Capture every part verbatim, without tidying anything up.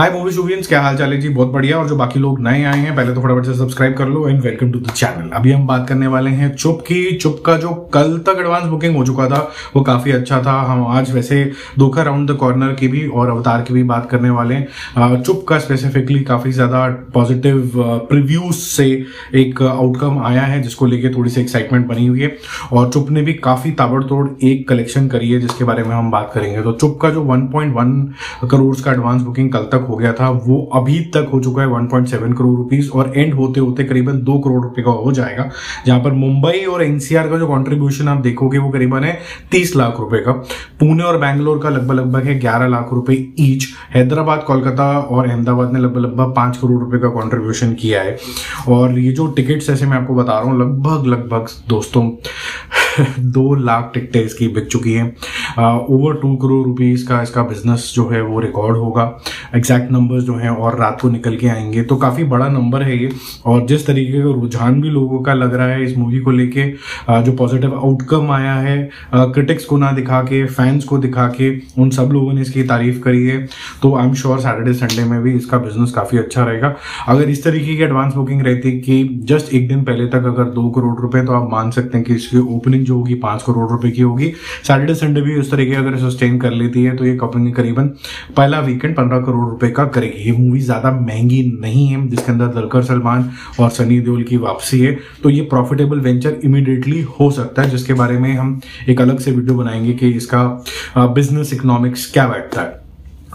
हाय movie शूवियंस, क्या हाल चाल है जी। बहुत बढ़िया। और जो बाकी लोग नए आए हैं, पहले तो फटाफट से सब्सक्राइब कर लो and welcome to the channel. अभी हम बात करने वाले हैं चुप की। चुप का जो कल तक एडवांस बुकिंग हो चुका था वो काफ़ी अच्छा था। हम आज वैसे धोखा राउंड द कॉर्नर की भी और अवतार की भी बात करने वाले हैं। चुप का स्पेसिफिकली काफ़ी ज़्यादा पॉजिटिव प्रिव्यूज से एक आउटकम आया है जिसको लेकर थोड़ी सी एक्साइटमेंट बनी हुई है। और चुप ने भी काफ़ी ताबड़तोड़ एक कलेक्शन करी है जिसके बारे में हम बात करेंगे। तो चुप का जो वन पॉइंट वन करोड़ का एडवांस बुकिंग कल तक हो गया था वो अभी तक हो चुका है one point seven crore rupees और एंड होते होते करीबन दो करोड़ रुपए का हो जाएगा, जहां पर मुंबई और एनसीआर का जो कंट्रीब्यूशन आप देखोगे वो करीबन है तीस लाख रुपए का। पुणे और बैंगलोर का लगभग लगभग है ग्यारह लाख रुपए ईच। हैदराबाद, कोलकाता और अहमदाबाद ने लगभग लगभग पांच करोड़ रुपए का कॉन्ट्रीब्यूशन किया है। और ये जो टिकट्स ऐसे मैं आपको बता रहा हूँ लगभग लगभग दोस्तों दो लाख टिकटें इसकी बिक चुकी हैं। ओवर टू करोड़ रुपीस का इसका बिजनेस जो है वो रिकॉर्ड होगा। एग्जैक्ट नंबर्स जो हैं और रात को निकल के आएंगे, तो काफ़ी बड़ा नंबर है ये। और जिस तरीके का रुझान भी लोगों का लग रहा है इस मूवी को लेके, जो पॉजिटिव आउटकम आया है क्रिटिक्स को ना दिखा के फैंस को दिखा के, उन सब लोगों ने इसकी तारीफ करी है। तो I am sure Saturday Sunday में भी इसका बिजनेस काफ़ी अच्छा रहेगा। अगर इस तरीके की एडवांस बुकिंग रहती कि जस्ट एक दिन पहले तक अगर दो करोड़ रुपये, तो आप मान सकते हैं कि इसकी ओपनिंग जो होगी पांच करोड़ रुपए की होगी। सैटरडे संडे भी उस तरीके अगर सस्टेन कर लेती है तो ये कंपनी करीबन पहला वीकेंड पंद्रह करोड़ रुपए का करेगी। ये मूवी ज्यादा महंगी नहीं है जिसके अंदर दुलकर सलमान और सनी देओल की वापसी है, तो ये प्रॉफिटेबल वेंचर इमीडिएटली हो सकता है, जिसके बारे में हम एक अलग से वीडियो बनाएंगे कि इसका बिजनेस इकोनॉमिक्स क्या बैठता है।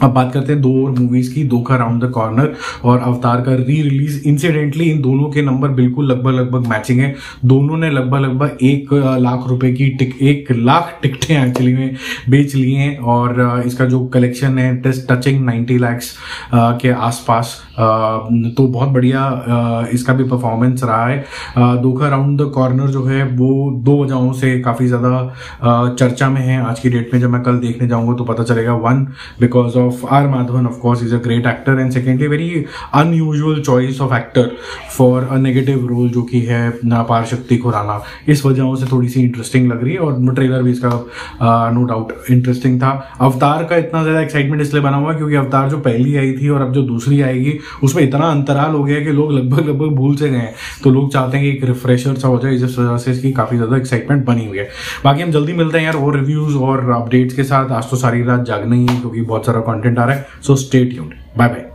अब बात करते हैं दो और मूवीज़ की, धोखा राउंड द कॉर्नर और अवतार का री रिलीज। इंसिडेंटली इन दोनों के नंबर बिल्कुल लगभग लगभग मैचिंग है। दोनों ने लगभग लगभग एक लाख रुपए की टिक एक लाख टिकटें एक्चुअली में बेच लिए हैं। और इसका जो कलेक्शन है टेस्ट टचिंग नब्बे लाख के आसपास, तो बहुत बढ़िया इसका भी परफॉर्मेंस रहा है। धोखा राउंड द कॉर्नर जो है वो दो वजहों से काफ़ी ज़्यादा चर्चा में है आज की डेट में। जब मैं कल देखने जाऊँगा तो पता चलेगा। One, because of R. Madhavan, of course, is a great actor, and secondly, very unusual choice of actor for a negative role जो कि है पारशक्ति खुराना। इस वजहों से थोड़ी सी इंटरेस्टिंग लग रही है और ट्रेलर भी इसका नो डाउट इंटरेस्टिंग था। अवतार का इतना ज़्यादा एक्साइटमेंट इसलिए बना हुआ क्योंकि अवतार जो पहली आई थी और अब जो दूसरी आएगी उसमें इतना अंतराल हो गया कि लोग लगभग लगभग भूल से गए, तो लोग चाहते हैं कि एक रिफ्रेशर सा हो जाए। इस वजह से इसकी काफ़ी ज़्यादा एक्साइटमेंट बनी हुई है। बाकी हम जल्दी मिलते हैं यार और रिव्यूज़ और अपडेट्स के साथ। आज तो सारी रात जागना ही है क्योंकि बहुत सारा कंटेंट आ रहा है। So stay tuned, bye bye.